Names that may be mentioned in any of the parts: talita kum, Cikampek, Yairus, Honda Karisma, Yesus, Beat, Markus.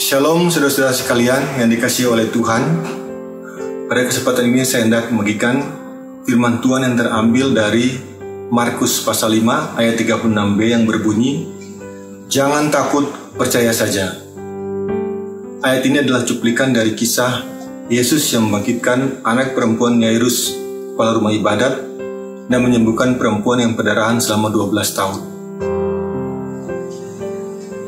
Shalom saudara-saudara sekalian yang dikasihi oleh Tuhan. Pada kesempatan ini saya hendak membagikan firman Tuhan yang terambil dari Markus pasal 5 ayat 36b yang berbunyi, "Jangan takut, percaya saja." Ayat ini adalah cuplikan dari kisah Yesus yang membangkitkan anak perempuan Yairus, kepala rumah ibadat, dan menyembuhkan perempuan yang pendarahan selama 12 tahun.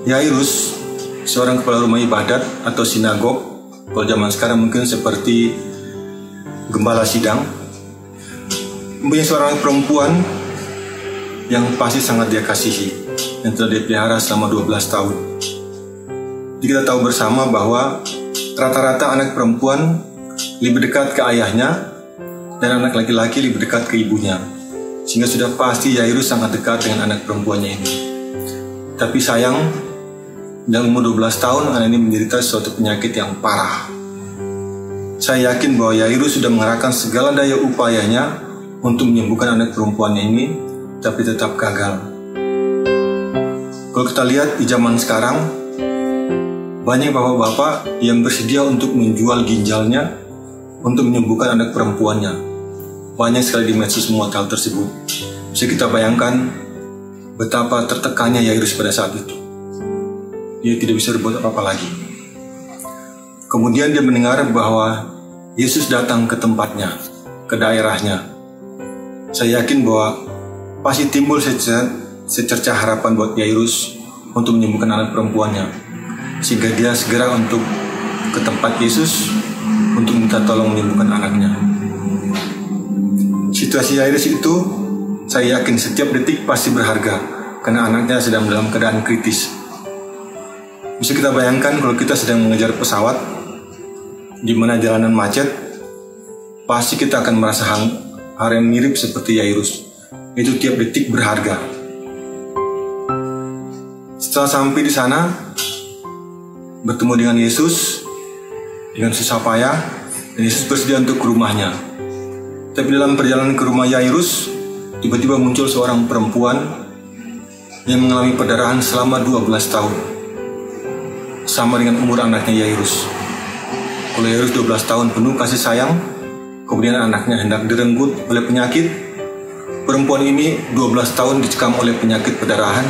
Yairus, seorang kepala rumah ibadat atau sinagog, kalau zaman sekarang mungkin seperti gembala sidang, mempunyai seorang perempuan yang pasti sangat dia kasihi, yang telah dipelihara selama 12 tahun. Jadi kita tahu bersama bahwa rata-rata anak perempuan lebih dekat ke ayahnya dan anak laki-laki lebih dekat ke ibunya, sehingga sudah pasti Yairus sangat dekat dengan anak perempuannya ini. Tapi sayang, dalam umur 12 tahun, anak ini menderita suatu penyakit yang parah. Saya yakin bahwa Yairus sudah mengerahkan segala daya upayanya untuk menyembuhkan anak perempuannya ini, tapi tetap gagal. Kalau kita lihat di zaman sekarang, banyak bapak-bapak yang bersedia untuk menjual ginjalnya untuk menyembuhkan anak perempuannya. Banyak sekali di medsos semua hal tersebut. Bisa kita bayangkan betapa tertekannya Yairus pada saat itu. Dia tidak bisa berbuat apa-apa lagi. Kemudian dia mendengar bahwa Yesus datang ke tempatnya, ke daerahnya. Saya yakin bahwa pasti timbul secercah harapan buat Yairus untuk menyembuhkan anak perempuannya, sehingga dia segera untuk ke tempat Yesus untuk minta tolong menyembuhkan anaknya. Situasi Yairus itu, saya yakin setiap detik pasti berharga, karena anaknya sedang dalam keadaan kritis. Bisa kita bayangkan kalau kita sedang mengejar pesawat, di mana jalanan macet, pasti kita akan merasa hal yang mirip seperti Yairus. Itu tiap detik berharga. Setelah sampai di sana, bertemu dengan Yesus, dengan susah payah, dan Yesus bersedia untuk ke rumahnya. Tapi dalam perjalanan ke rumah Yairus, tiba-tiba muncul seorang perempuan yang mengalami perdarahan selama 12 tahun. Sama dengan umur anaknya Yairus. Kalau Yairus 12 tahun penuh kasih sayang, kemudian anaknya hendak direnggut oleh penyakit, perempuan ini 12 tahun dicekam oleh penyakit pendarahan,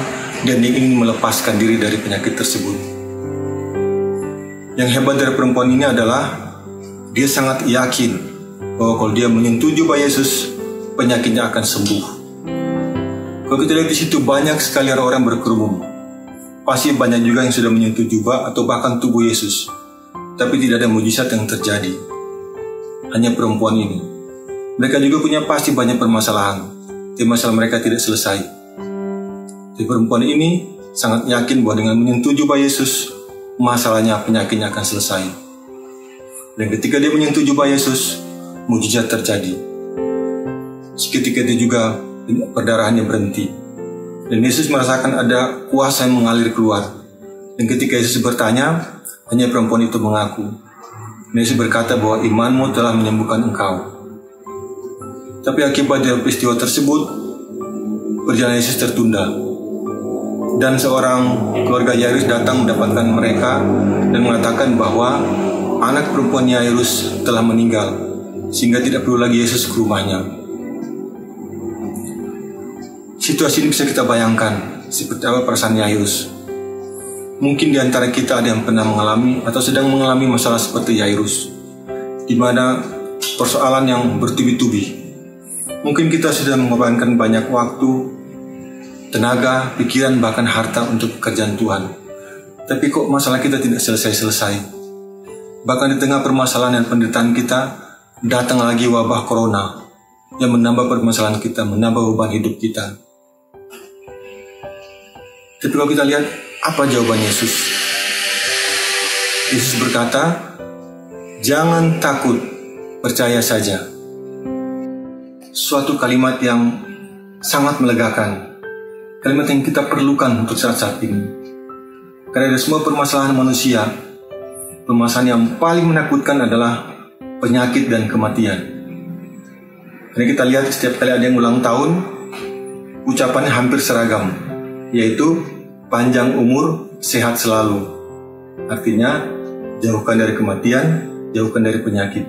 dan dia ingin melepaskan diri dari penyakit tersebut. Yang hebat dari perempuan ini adalah dia sangat yakin bahwa kalau dia menyentuh jubah Yesus, penyakitnya akan sembuh. Kalau kita lihat di situ, banyak sekali orang berkerumun. Pasti banyak juga yang sudah menyentuh jubah atau bahkan tubuh Yesus, tapi tidak ada mujizat yang terjadi. Hanya perempuan ini. Mereka juga punya pasti banyak permasalahan, tapi masalah mereka tidak selesai. Tapi perempuan ini sangat yakin bahwa dengan menyentuh jubah Yesus, masalahnya, penyakitnya akan selesai. Dan ketika dia menyentuh jubah Yesus, mujizat terjadi. Seketika itu juga perdarahannya berhenti. Dan Yesus merasakan ada kuasa yang mengalir keluar. Dan ketika Yesus bertanya, hanya perempuan itu mengaku. Dan Yesus berkata bahwa imanmu telah menyembuhkan engkau. Tapi akibat dari peristiwa tersebut, perjalanan Yesus tertunda. Dan seorang keluarga Yairus datang mendapatkan mereka dan mengatakan bahwa anak perempuan Yairus telah meninggal, sehingga tidak perlu lagi Yesus ke rumahnya. Situasi ini bisa kita bayangkan seperti apa perasaan Yairus. Mungkin di antara kita ada yang pernah mengalami atau sedang mengalami masalah seperti Yairus, di mana persoalan yang bertubi-tubi. Mungkin kita sudah mengorbankan banyak waktu, tenaga, pikiran, bahkan harta untuk pekerjaan Tuhan. Tapi kok masalah kita tidak selesai-selesai? Bahkan di tengah permasalahan dan penderitaan kita, datang lagi wabah corona yang menambah permasalahan kita, menambah beban hidup kita. Tapi kalau kita lihat apa jawaban Yesus, Yesus berkata, "Jangan takut, percaya saja." Suatu kalimat yang sangat melegakan, kalimat yang kita perlukan untuk saat-saat ini. Karena semua permasalahan manusia, permasalahan yang paling menakutkan adalah penyakit dan kematian. Karena kita lihat setiap kali ada yang ulang tahun, ucapannya hampir seragam, yaitu panjang umur, sehat selalu. Artinya, jauhkan dari kematian, jauhkan dari penyakit.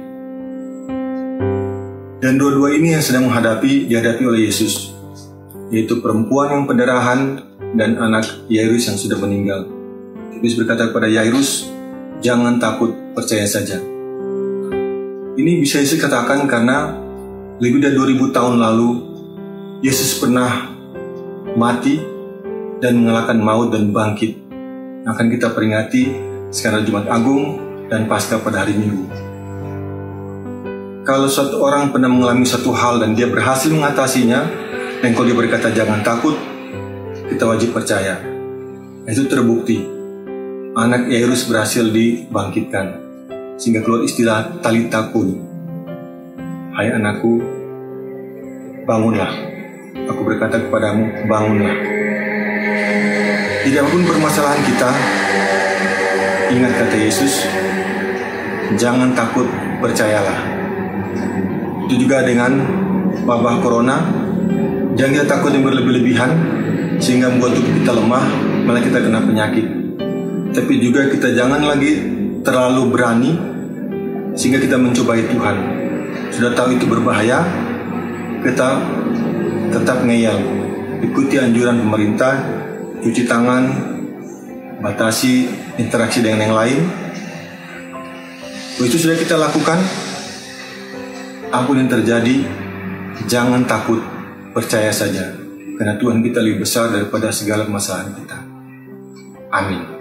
Dan dua-dua ini yang sedang dihadapi oleh Yesus, yaitu perempuan yang pendarahan dan anak Yairus yang sudah meninggal. Yesus berkata kepada Yairus, "Jangan takut, percaya saja." Ini bisa Yesus katakan karena lebih dari 2000 tahun lalu, Yesus pernah mati dan mengalahkan maut dan bangkit. Akan kita peringati sekarang Jumat Agung dan Paskah pada hari Minggu. Kalau suatu orang pernah mengalami satu hal dan dia berhasil mengatasinya, dan kalau dia berkata jangan takut, kita wajib percaya. Itu terbukti. Anak Yairus berhasil dibangkitkan. Sehingga keluar istilah talita kum. Hai anakku, bangunlah. Aku berkata kepadamu, bangunlah. Tidak apapun permasalahan kita, ingat kata Yesus, jangan takut, percayalah. Itu juga dengan wabah corona, jangan kita takut yang berlebih-lebihan sehingga membuat tubuh kita lemah, malah kita kena penyakit. Tapi juga kita jangan lagi terlalu berani sehingga kita mencobai Tuhan. Sudah tahu itu berbahaya, kita tetap ngeyel. Ikuti anjuran pemerintah, cuci tangan, batasi interaksi dengan yang lain. Itu sudah kita lakukan. Apapun yang terjadi, jangan takut, percaya saja. Karena Tuhan kita lebih besar daripada segala permasalahan kita. Amin.